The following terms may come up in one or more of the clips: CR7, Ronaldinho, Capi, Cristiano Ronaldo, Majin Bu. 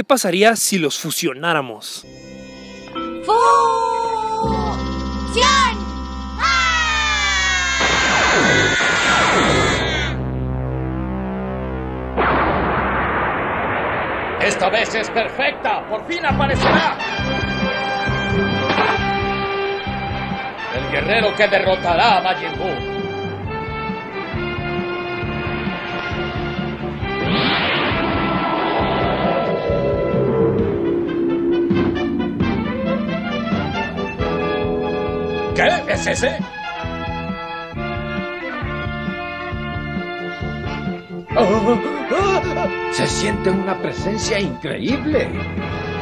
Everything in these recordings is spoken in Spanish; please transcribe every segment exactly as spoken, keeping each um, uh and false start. ¿Qué pasaría si los fusionáramos? ¡Fusión! ¡Esta vez es perfecta! ¡Por fin aparecerá! El guerrero que derrotará a Majin Bu. ¿Qué? ¿Es ese? Se siente una presencia increíble.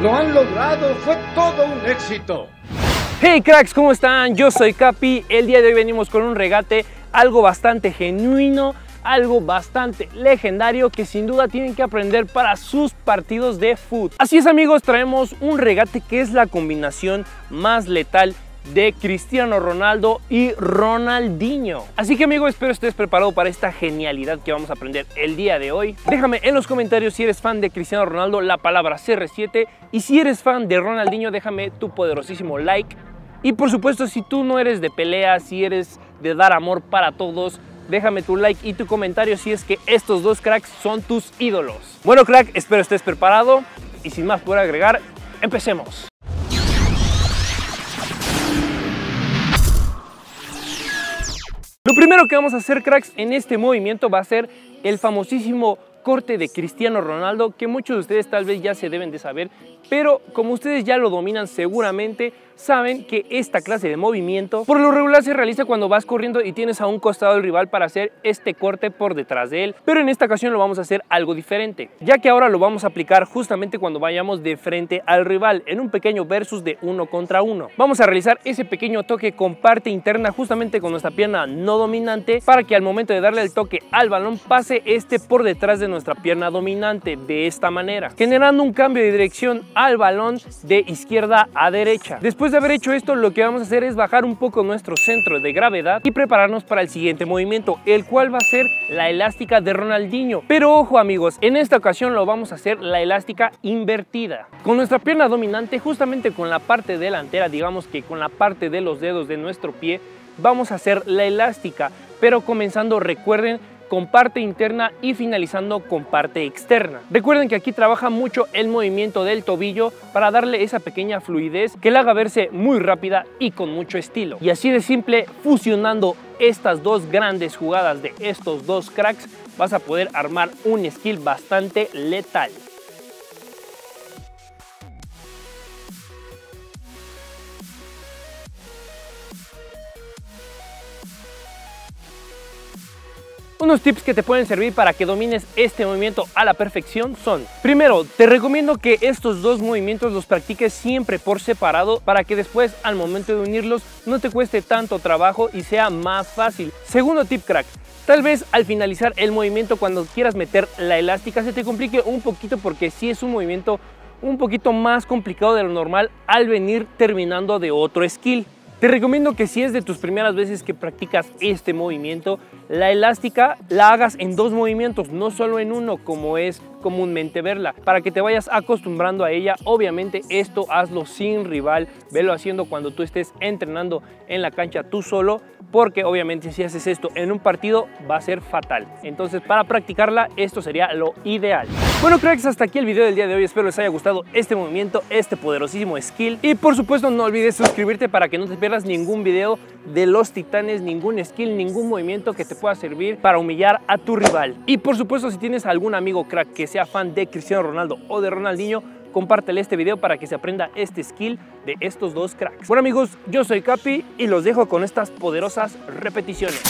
Lo han logrado, fue todo un éxito. Hey cracks, ¿cómo están? Yo soy Capi. El día de hoy venimos con un regate, algo bastante genuino, algo bastante legendario que sin duda tienen que aprender para sus partidos de fútbol. Así es amigos, traemos un regate que es la combinación más letal de Cristiano Ronaldo y Ronaldinho. Así que amigo, espero estés preparado para esta genialidad que vamos a aprender el día de hoy. Déjame en los comentarios si eres fan de Cristiano Ronaldo, la palabra C R siete, y si eres fan de Ronaldinho, déjame tu poderosísimo like. Y por supuesto, si tú no eres de pelea, si eres de dar amor para todos, déjame tu like y tu comentario si es que estos dos cracks son tus ídolos. Bueno crack, espero estés preparado y sin más por agregar, empecemos. Lo primero que vamos a hacer, cracks, en este movimiento va a ser el famosísimo corte de Cristiano Ronaldo, que muchos de ustedes tal vez ya se deben de saber, pero como ustedes ya lo dominan seguramente, saben que esta clase de movimiento por lo regular se realiza cuando vas corriendo y tienes a un costado del rival para hacer este corte por detrás de él. Pero en esta ocasión lo vamos a hacer algo diferente, ya que ahora lo vamos a aplicar justamente cuando vayamos de frente al rival en un pequeño versus de uno contra uno. Vamos a realizar ese pequeño toque con parte interna justamente con nuestra pierna no dominante para que al momento de darle el toque al balón pase este por detrás de nuestra pierna dominante de esta manera, generando un cambio de dirección al balón de izquierda a derecha. Después Después de haber hecho esto, lo que vamos a hacer es bajar un poco nuestro centro de gravedad y prepararnos para el siguiente movimiento, el cual va a ser la elástica de Ronaldinho. Pero ojo amigos, en esta ocasión lo vamos a hacer la elástica invertida. Con nuestra pierna dominante, justamente con la parte delantera, digamos que con la parte de los dedos de nuestro pie, vamos a hacer la elástica, pero comenzando, recuerden, con parte interna y finalizando con parte externa. Recuerden que aquí trabaja mucho el movimiento del tobillo para darle esa pequeña fluidez que la haga verse muy rápida y con mucho estilo. Y así de simple, fusionando estas dos grandes jugadas de estos dos cracks, vas a poder armar un skill bastante letal. Unos tips que te pueden servir para que domines este movimiento a la perfección son: primero, te recomiendo que estos dos movimientos los practiques siempre por separado para que después al momento de unirlos no te cueste tanto trabajo y sea más fácil. Segundo tip crack, tal vez al finalizar el movimiento cuando quieras meter la elástica se te complique un poquito porque sí es un movimiento un poquito más complicado de lo normal al venir terminando de otro skill. Te recomiendo que si es de tus primeras veces que practicas este movimiento, la elástica la hagas en dos movimientos, no solo en uno como es comúnmente verla, para que te vayas acostumbrando a ella. Obviamente esto hazlo sin rival, velo haciendo cuando tú estés entrenando en la cancha tú solo, porque obviamente si haces esto en un partido va a ser fatal. Entonces para practicarla esto sería lo ideal. Bueno cracks, hasta aquí el video del día de hoy. Espero les haya gustado este movimiento, este poderosísimo skill, y por supuesto no olvides suscribirte para que no te pierdas ningún video de los titanes, ningún skill, ningún movimiento que te pueda servir para humillar a tu rival. Y por supuesto, si tienes algún amigo crack que sea fan de Cristiano Ronaldo o de Ronaldinho, compártele este video para que se aprenda este skill de estos dos cracks. Bueno amigos, yo soy Capi y los dejo con estas poderosas repeticiones.